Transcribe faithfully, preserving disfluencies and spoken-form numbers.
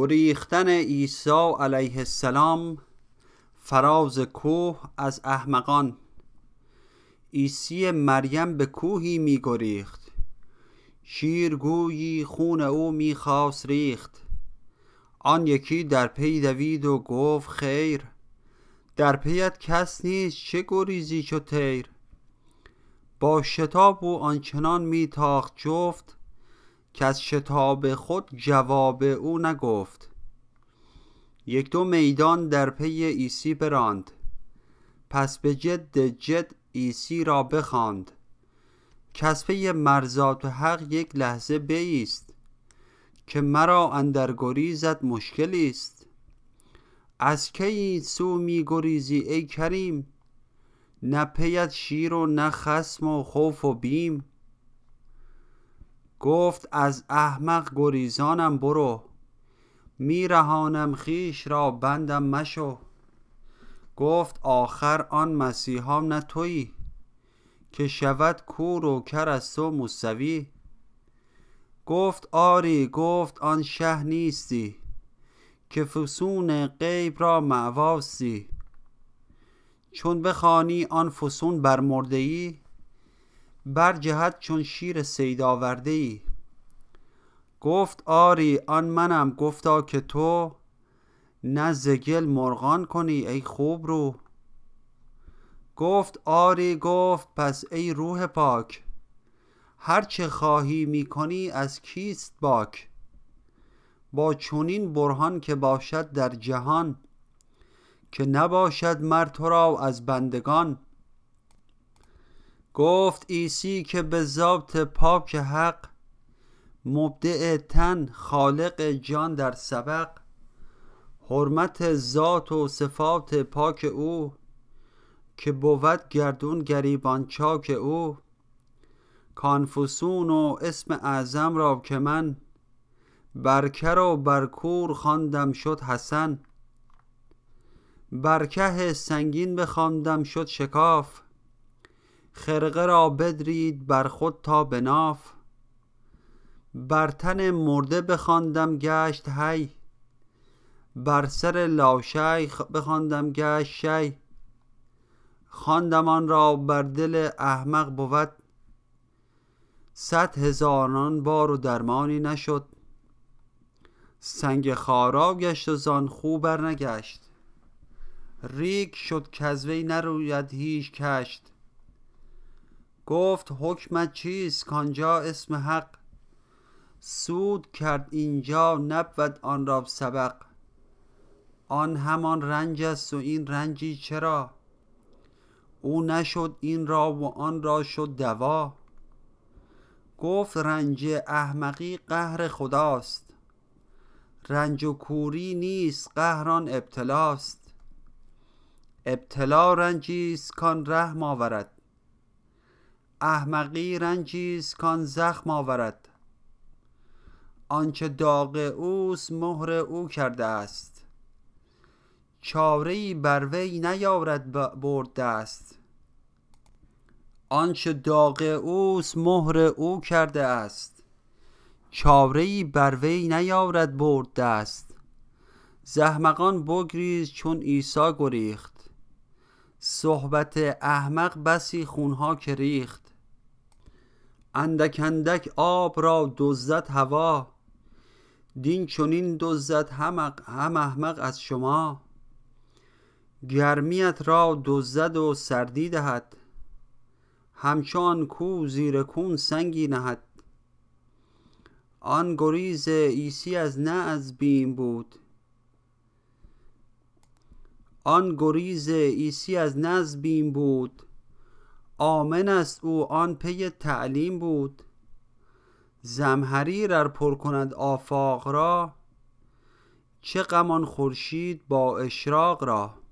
گریختن عیسی علیه السلام فراز کوه از احمقان. عیسی مریم به کوهی می گریخت، شیرگویی خون او می خواست ریخت. آن یکی در پی دوید و گفت خیر، در پیت کس نیست چه گریزی چو طیر. با شتاب او آنچنان می تاخت جفت، که از شتاب خود جواب او نگفت. یک دو میدان در پی عیسی براند، پس به جد جد عیسی را بخواند. کس پی مرضات حق یک لحظه بایست، که مرا اندر گریزت مشکلی است. از کی سو می گریزی ای کریم؟ نه پیت شیر و نه خصم و خوف و بیم. گفت از احمق گریزانم برو، می رهانم خویش را بندم مشو. گفت آخر آن مسیحام نه تویی، که شود کور و کر از تو مستوی. گفت آری، گفت آن شه نیستی، که فسون غیب را معواستی. چون بخوانی آن فسون برمرده ای، برجهد چون شیر صید آورده ای. گفت آری آن منم، گفتا که تو نه ز گل مرغان کنی ای خوب رو. گفت آری، گفت پس ای روح پاک، هرچه خواهی میکنی از کیست باک؟ با چنین برهان که باشد در جهان، که نباشد مر تو را از بندگان. گفت عیسی که به ذات پاک حق، مبدع تن خالق جان در سبق. حرمت ذات و صفات پاک او، که بود گردون گریبان چاک او. کانفسون و اسم اعظم را که من، برکه را برکور خواندم شد حسن. برکه سنگین بخواندم شد شکاف، خرقه را بدرید بر خود تا به ناف. بر تن مرده بخواندم گشت حی، بر سر لاشیخ بخواندم گشت شی. خواندم آن را بر دل احمق بود، صد هزاران بار و درمانی نشد. سنگ خارا گشت و زان خو بر نگشت، ریگ شد کز وی نروید هیچ کشت. گفت حکمت چیست کانجا اسم حق، سود کرد اینجا نبود آن را سبق. آن همان رنج است و این رنجی چرا؟ او نشد این را و آن را شد دوا. گفت رنج احمقی قهر خداست، رنج و کوری نیست قهران ابتلاست. ابتلا رنجیست کان رحم آورد، احمقی رنجیست کان زخم آورد. آنچه داغ اوست مهر او کرده است، چاره‌ای بر وی نیارد برد دست. آنچه داغ اوست مهر او کرده است، چاره‌ای بر وی نیارد برد دست. ز احمقان بگریز چون عیسی گریخت، صحبت احمق بسی خونها که ریخت. اندک اندک آب را دزدد هوا، دین چنین دزدد هم احمق از شما. گرمیت را دزدد و سردی دهد، همچون کو زیر کون سنگی نهد. آن گریز عیسی از نه از بیم بود، آن گریز عیسی از نه از بیم بود. آمن است او آن پی تعلیم بود. زمهریر ار پر کند آفاق را، چه غم آن خورشید با اشراق را.